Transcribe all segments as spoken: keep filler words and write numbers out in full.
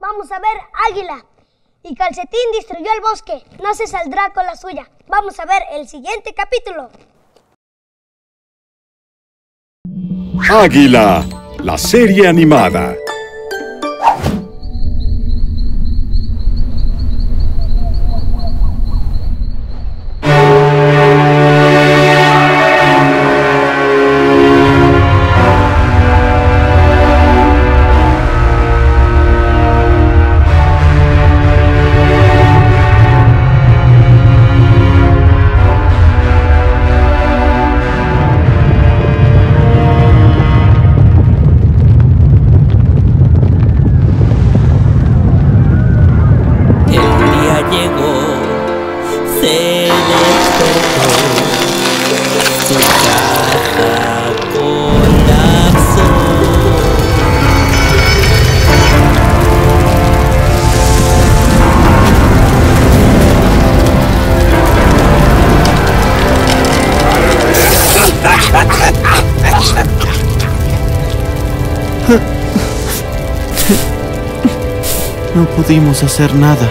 Vamos a ver, Águila. Y Calcetín destruyó el bosque. No se saldrá con la suya. Vamos a ver el siguiente capítulo. Águila, la serie animada. No pudimos hacer nada.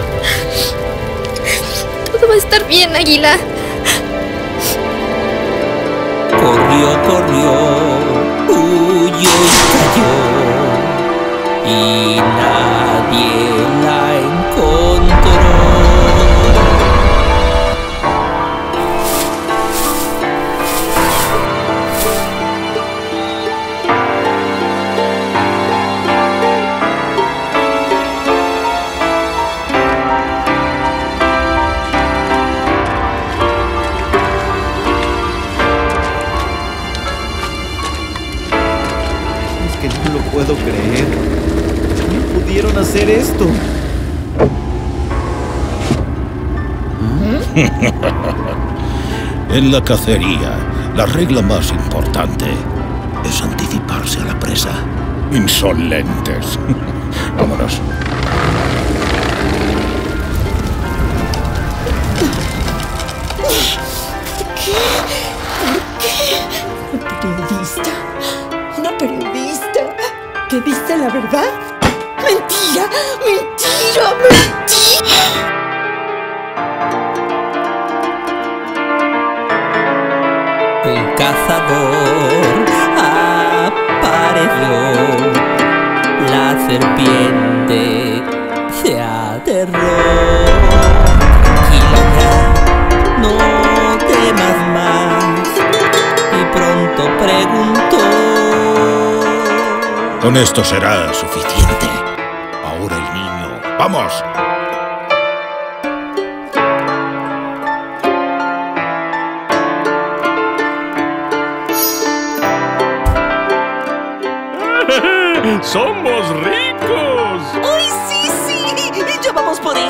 Todo va a estar bien, Águila. Corrió, corrió, huyó y cayó, y nadie la puedo creer. ¿Cómo pudieron hacer esto? ¿Ah? En la cacería, la regla más importante es anticiparse a la presa. Insolentes. Vámonos. ¿Por qué? ¿Por qué? ¿Una periodista? ¿Una periodista? ¿Te viste la verdad? ¡Mentira! ¡Mentira! ¡Mentira! Un cazador apareció. La serpiente se aterró. Tranquila, no temas más. Y pronto preguntó. Con esto será suficiente. Ahora el niño. ¡Vamos! ¡Somos ricos! ¡Ay, sí, sí! ¡Ya vamos por él!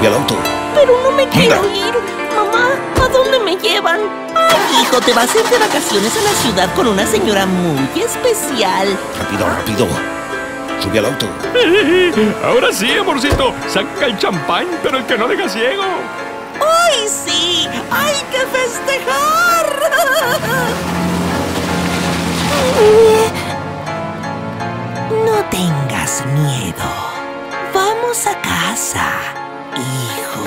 Al auto. Pero no me quiero ir. Mamá, ¿a dónde me llevan? Ay, hijo, te vas a ir de vacaciones a la ciudad con una señora muy especial. Rápido, rápido. Sube al auto. Ahora sí, amorcito. Saca el champán, pero el que no deja ciego. ¡Ay, sí! ¡Hay que festejar! No tengas miedo. Vamos a casa. Hijo.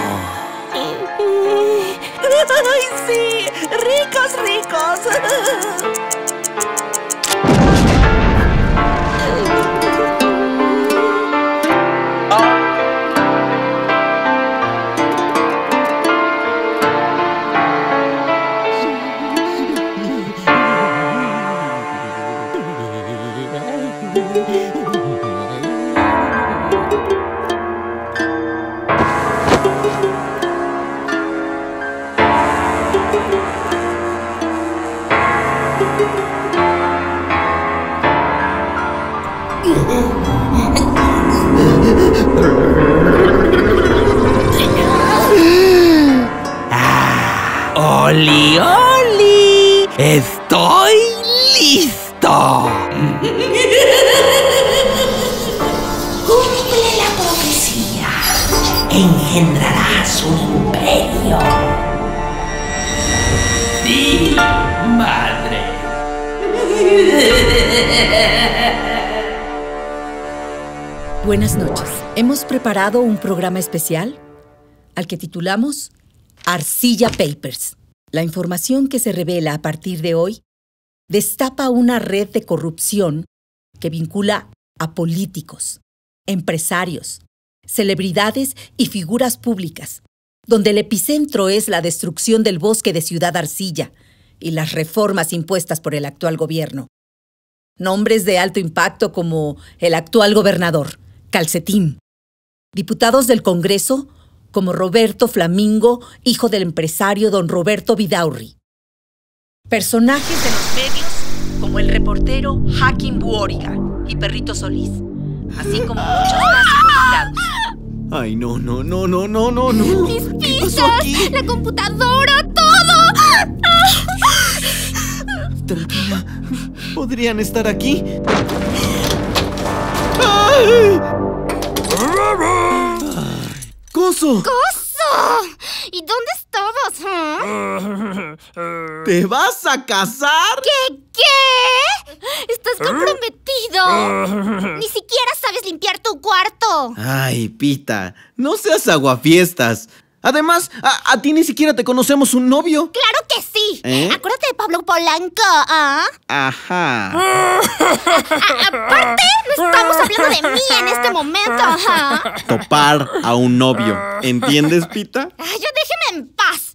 ¡Ay, sí! ¡Ricos, ricos! Ah, ¡Oli, oli! ¡Estoy listo! Cumple la profecía. Engendrarás un imperio. ¡Sí, madre! Buenas noches. Hemos preparado un programa especial al que titulamos Arcilla Papers. La información que se revela a partir de hoy destapa una red de corrupción que vincula a políticos, empresarios, celebridades y figuras públicas, donde el epicentro es la destrucción del bosque de Ciudad Arcilla y las reformas impuestas por el actual gobierno. Nombres de alto impacto como el actual gobernador, Calcetín, diputados del Congreso, como Roberto Flamingo, hijo del empresario Don Roberto Vidaurri. Personajes de los medios como el reportero Hacking Búoriga y Perrito Solís, así como muchos más involucrados. Ay, no, no, no, no, no, no, no. Mis pistas, la computadora, todo. Tranquila, podrían estar aquí. ¡Ay! ¡Coso! ¡Coso! ¿Y dónde estabas? ¿eh? ¿Te vas a casar? ¿Qué? ¿Qué? ¡Estás comprometido! ¡Ni siquiera sabes limpiar tu cuarto! Ay, Pita, no seas aguafiestas. Además, a, a ti ni siquiera te conocemos un novio. ¡Claro que sí! ¿Eh? Acuérdate de Pablo Polanco, ¿ah? ¿eh? Ajá. Aparte, no estamos hablando de mí en este momento, ajá. Topar a un novio. ¿Entiendes, Pita? Ay, yo déjeme en paz.